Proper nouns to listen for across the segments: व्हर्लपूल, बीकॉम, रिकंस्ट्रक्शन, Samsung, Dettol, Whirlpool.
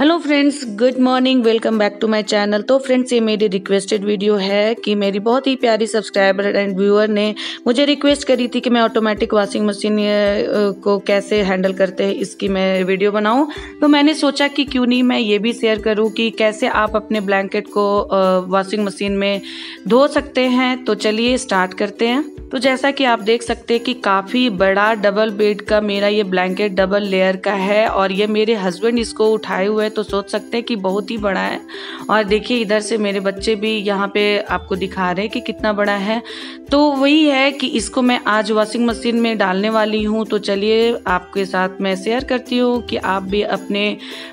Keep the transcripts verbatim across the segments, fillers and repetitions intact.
Hello friends, good morning, welcome back to my channel. तो friends, ये मेरी requested video है कि मेरी बहुत ही प्यारी सब्सक्राइबर एंड व्यूअर ने मुझे रिक्वेस्ट करी थी कि मैं ऑटोमेटिक वॉशिंग मशीन को कैसे हैंडल करते हैं इसकी मैं वीडियो बनाऊं। तो मैंने सोचा कि क्यों नहीं मैं ये भी शेयर करूं कि कैसे आप अपने ब्लैंकेट को वॉशिंग मशीन में धो सकते हैं। तो चलिए स्टार्ट करते हैं। तो जैसा कि आप देख सकते हैं कि काफ़ी बड़ा डबल बेड का मेरा ये ब्लैंकेट डबल लेयर का है और ये मेरे हस्बैंड इसको उठाए हुए तो सोच सकते हैं कि बहुत ही बड़ा है। और देखिए इधर से मेरे बच्चे भी यहाँ पे आपको दिखा रहे हैं कि कितना बड़ा है। तो वही है कि इसको मैं आज वॉशिंग मशीन में डालने वाली हूँ। तो चलिए आपके साथ मैं शेयर करती हूँ कि आप भी अपने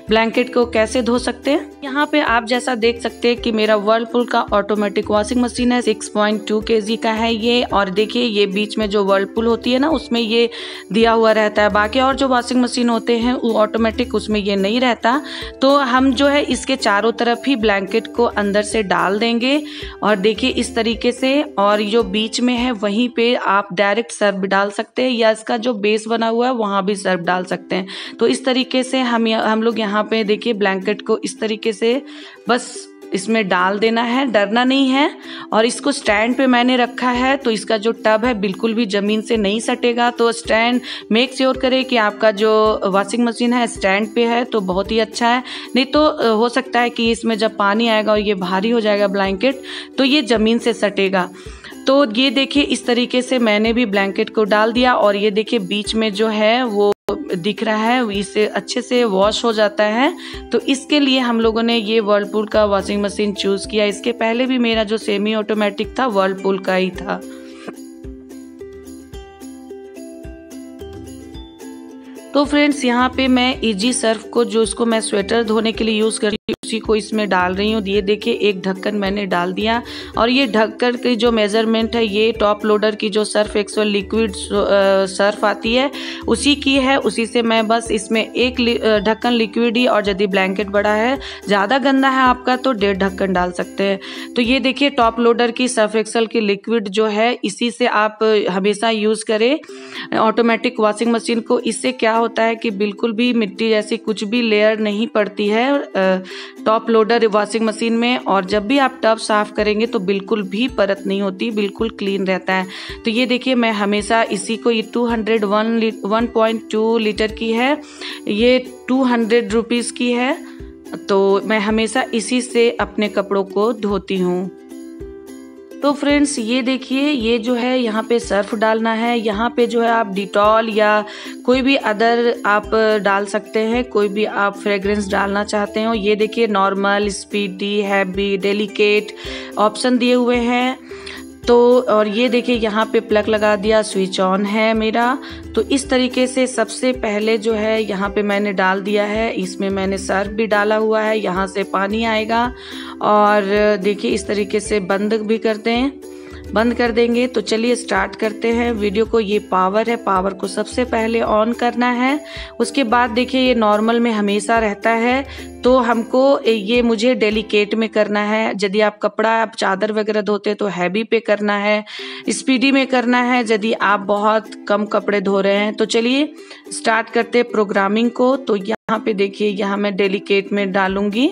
ब्लैंकेट को कैसे धो सकते हैं। यहाँ पे आप जैसा देख सकते हैं कि मेरा व्हर्लपूल का ऑटोमेटिक वॉशिंग मशीन है, six point two K G का है ये। और देखिए ये बीच में जो व्हर्लपूल होती है ना उसमें ये दिया हुआ रहता है, बाकी और जो वॉशिंग मशीन होते हैं वो ऑटोमेटिक उसमें ये नहीं रहता। तो हम जो है इसके चारों तरफ ही ब्लैंकेट को अंदर से डाल देंगे और देखिए इस तरीके से। और जो बीच में है वहीं पे आप डायरेक्ट सर्फ डाल सकते हैं या इसका जो बेस बना हुआ है वहाँ भी सर्फ डाल सकते हैं। तो इस तरीके से हम हम लोग यहाँ पे देखिए ब्लैंकेट को इस तरीके से बस इसमें डाल देना है, डरना नहीं है। और इसको स्टैंड पे मैंने रखा है तो इसका जो टब है बिल्कुल भी ज़मीन से नहीं सटेगा। तो स्टैंड मेक श्योर करें कि आपका जो वॉशिंग मशीन है स्टैंड पे है तो बहुत ही अच्छा है, नहीं तो हो सकता है कि इसमें जब पानी आएगा और ये भारी हो जाएगा ब्लैंकेट तो ये ज़मीन से सटेगा। तो ये देखिए इस तरीके से मैंने भी ब्लैंकेट को डाल दिया और ये देखिए बीच में जो है वो दिख रहा है, इसे अच्छे से वॉश हो जाता है। तो इसके लिए हम लोगों ने ये व्हर्लपूल का वॉशिंग मशीन चूज़ किया। इसके पहले भी मेरा जो सेमी ऑटोमेटिक था व्हर्लपूल का ही था। तो फ्रेंड्स, यहाँ पे मैं इजी सर्फ को जो इसको मैं स्वेटर धोने के लिए यूज़ करती हूँ उसी को इसमें डाल रही हूँ। ये देखिए एक ढक्कन मैंने डाल दिया और ये ढक्कन की जो मेजरमेंट है ये टॉप लोडर की जो सर्फ एक्सेल लिक्विड सर्फ आती है उसी की है, उसी से मैं बस इसमें एक ढक्कन लिक्विड ही, और यदि ब्लैंकेट बड़ा है ज़्यादा गंदा है आपका तो डेढ़ ढक्कन डाल सकते हैं। तो ये देखिए टॉप लोडर की सर्फ एक्सेल की लिक्विड जो है इसी से आप हमेशा यूज़ करें ऑटोमेटिक वॉशिंग मशीन को। इससे क्या होता है कि बिल्कुल भी मिट्टी जैसी कुछ भी लेयर नहीं पड़ती है टॉप लोडर वॉशिंग मशीन में। और जब भी आप टब साफ करेंगे तो बिल्कुल भी परत नहीं होती, बिल्कुल क्लीन रहता है। तो ये देखिए मैं हमेशा इसी को, ये two hundred one point two litre की है, ये टू हंड्रेड रुपीज़ की है। तो मैं हमेशा इसी से अपने कपड़ों को धोती हूँ। तो फ्रेंड्स ये देखिए ये जो है यहाँ पे सर्फ डालना है। यहाँ पे जो है आप डिटॉल या कोई भी अदर आप डाल सकते हैं, कोई भी आप फ्रेग्रेंस डालना चाहते हो। ये देखिए normal, speedy, heavy, delicate option दिए हुए हैं। तो और ये देखिए यहाँ पे प्लग लगा दिया, स्विच ऑन है मेरा। तो इस तरीके से सबसे पहले जो है यहाँ पे मैंने डाल दिया है, इसमें मैंने सर्फ भी डाला हुआ है, यहाँ से पानी आएगा। और देखिए इस तरीके से बंद भी करते हैं, बंद कर देंगे। तो चलिए स्टार्ट करते हैं वीडियो को। ये पावर है, पावर को सबसे पहले ऑन करना है। उसके बाद देखिए ये नॉर्मल में हमेशा रहता है तो हमको ये मुझे डेलिकेट में करना है। यदि आप कपड़ा आप चादर वगैरह धोते तो हैवी पे करना है, स्पीडी में करना है यदि आप बहुत कम कपड़े धो रहे हैं। तो चलिए स्टार्ट करते हैं प्रोग्रामिंग को। तो यहाँ पे देखिए यहाँ मैं डेलिकेट में डालूंगी।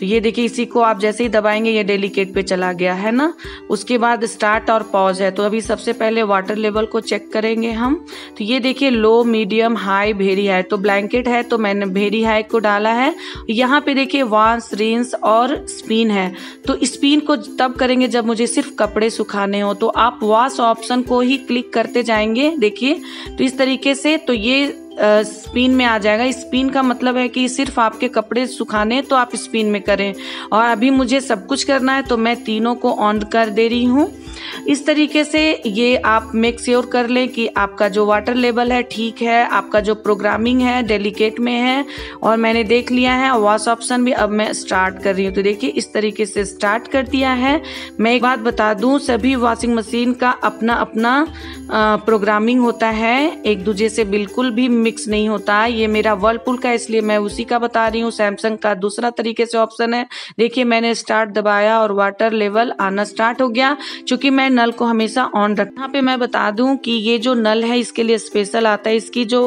तो ये देखिए इसी को आप जैसे ही दबाएंगे ये डेलिकेट पे चला गया है ना। उसके बाद स्टार्ट और पॉज है। तो अभी सबसे पहले वाटर लेवल को चेक करेंगे हम। तो ये देखिए low, medium, high, very high. तो ब्लैंकेट है तो मैंने वेरी हाई को डाला है। यहाँ पे देखिए वॉश, रिंस और स्पिन है। तो स्पिन को तब करेंगे जब मुझे सिर्फ कपड़े सुखाने हो, तो आप वॉश ऑप्शन को ही क्लिक करते जाएंगे। देखिए तो इस तरीके से तो ये स्पिन uh, में आ जाएगा। स्पिन का मतलब है कि सिर्फ आपके कपड़े सुखाने तो आप स्पिन में करें। और अभी मुझे सब कुछ करना है तो मैं तीनों को ऑन कर दे रही हूँ। इस तरीके से ये आप मेक श्योर कर लें कि आपका जो वाटर लेवल है ठीक है, आपका जो प्रोग्रामिंग है डेलिकेट में है और मैंने देख लिया है, वॉश ऑप्शन भी। अब मैं स्टार्ट कर रही हूँ। तो देखिए इस तरीके से स्टार्ट कर दिया है। मैं एक बात बता दूँ, सभी वॉशिंग मशीन का अपना अपना प्रोग्रामिंग होता है, एक दूसरे से बिल्कुल भी मिक्स नहीं होता है। ये मेरा वर्लपूल का इसलिए मैं उसी का बता रही हूँ, सैमसंग का दूसरा तरीके से ऑप्शन है। देखिए मैंने स्टार्ट दबाया और वाटर लेवल आना स्टार्ट हो गया। चूंकि मैं नल को हमेशा ऑन रखता हूं। यहाँ पे मैं बता दूं कि ये जो नल है इसके लिए स्पेशल आता है, इसकी जो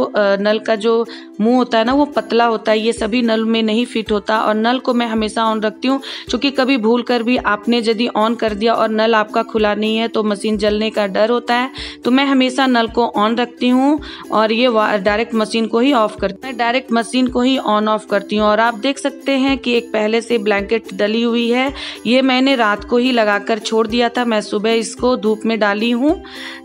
नल का जो मुंह होता है ना वो पतला होता है, ये सभी नल में नहीं फिट होता और नल को मैं हमेशा ऑन रखती हूँ। चूंकि कभी भूल कर भी आपने यदि ऑन कर दिया और नल आपका खुला नहीं है तो मशीन जलने का डर होता है, तो मैं हमेशा नल को ऑन रखती हूँ और ये डायरेक्ट मशीन को ही ऑफ करती हूँ, डायरेक्ट मशीन को ही ऑन ऑफ करती हूँ। और आप देख सकते हैं कि एक पहले से ब्लैंकेट डली हुई है, ये मैंने रात को ही लगाकर छोड़ दिया था, मैं सुबह इसको धूप में डाली हूँ,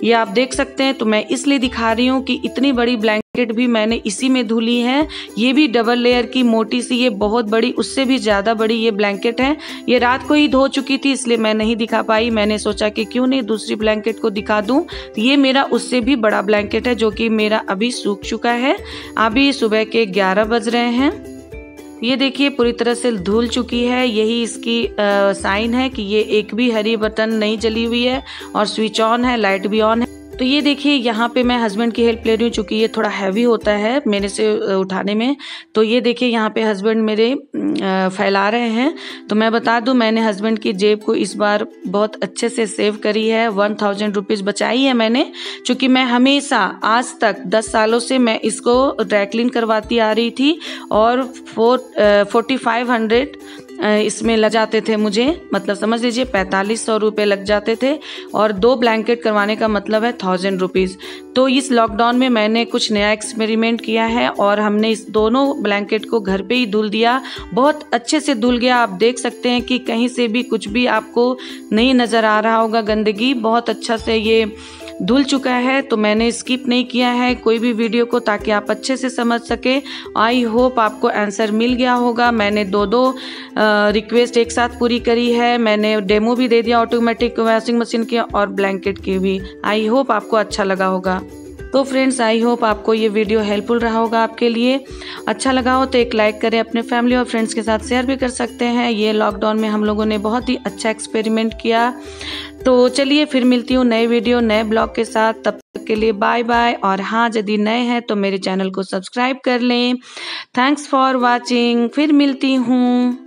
ये आप देख सकते हैं। तो मैं इसलिए दिखा रही हूँ कि इतनी बड़ी ब्लैंकेट ब्लैंकेट भी मैंने इसी में धुली है। ये भी डबल लेयर की मोटी सी, ये बहुत बड़ी, उससे भी ज़्यादा बड़ी ये ब्लैंकेट है। ये रात को ही धो चुकी थी इसलिए मैं नहीं दिखा पाई, मैंने सोचा कि क्यों नहीं दूसरी ब्लैंकेट को दिखा दूं। तो ये मेरा उससे भी बड़ा ब्लैंकेट है जो कि मेरा अभी सूख चुका है। अभी सुबह के ग्यारह बज रहे हैं। ये देखिए पूरी तरह से धुल चुकी है, यही इसकी आ, साइन है कि ये एक भी हरी बटन नहीं जली हुई है और स्विच ऑन है, लाइट भी ऑन है। तो ये देखिए यहाँ पे मैं हस्बैंड की हेल्प ले रही हूँ चूँकि ये थोड़ा हैवी होता है मेरे से उठाने में। तो ये देखिए यहाँ पे हस्बैंड मेरे फैला रहे हैं। तो मैं बता दूँ मैंने हस्बैंड की जेब को इस बार बहुत अच्छे से सेव करी है, वन थाउजेंड रुपीज़ बचाई है मैंने। चूँकि मैं हमेशा आज तक दस सालों से मैं इसको ड्राई क्लीन करवाती आ रही थी और फोर फोर्टी फाइव हंड्रेड इसमें लग जाते थे मुझे, मतलब समझ लीजिए पैंतालीस सौ रुपये लग जाते थे और दो ब्लैंकेट करवाने का मतलब है थाउजेंड रुपीज़। तो इस लॉकडाउन में मैंने कुछ नया एक्सपेरिमेंट किया है और हमने इस दोनों ब्लैंकेट को घर पे ही धुल दिया, बहुत अच्छे से धुल गया। आप देख सकते हैं कि कहीं से भी कुछ भी आपको नहीं नज़र आ रहा होगा गंदगी, बहुत अच्छा से ये धुल चुका है। तो मैंने स्किप नहीं किया है कोई भी वीडियो को ताकि आप अच्छे से समझ सके। आई होप आपको आंसर मिल गया होगा। मैंने दो दो रिक्वेस्ट एक साथ पूरी करी है, मैंने डेमो भी दे दिया ऑटोमेटिक वॉशिंग मशीन के और ब्लैंकेट की भी। आई होप आपको अच्छा लगा होगा। तो फ्रेंड्स आई होप आपको ये वीडियो हेल्पफुल रहा होगा, आपके लिए अच्छा लगा हो तो एक लाइक करें, अपने फैमिली और फ्रेंड्स के साथ शेयर भी कर सकते हैं। ये लॉकडाउन में हम लोगों ने बहुत ही अच्छा एक्सपेरिमेंट किया। तो चलिए फिर मिलती हूँ नए वीडियो नए ब्लॉग के साथ, तब तक के लिए बाय बाय। और हाँ यदि नए हैं तो मेरे चैनल को सब्सक्राइब कर लें। थैंक्स फॉर वॉचिंग, फिर मिलती हूँ।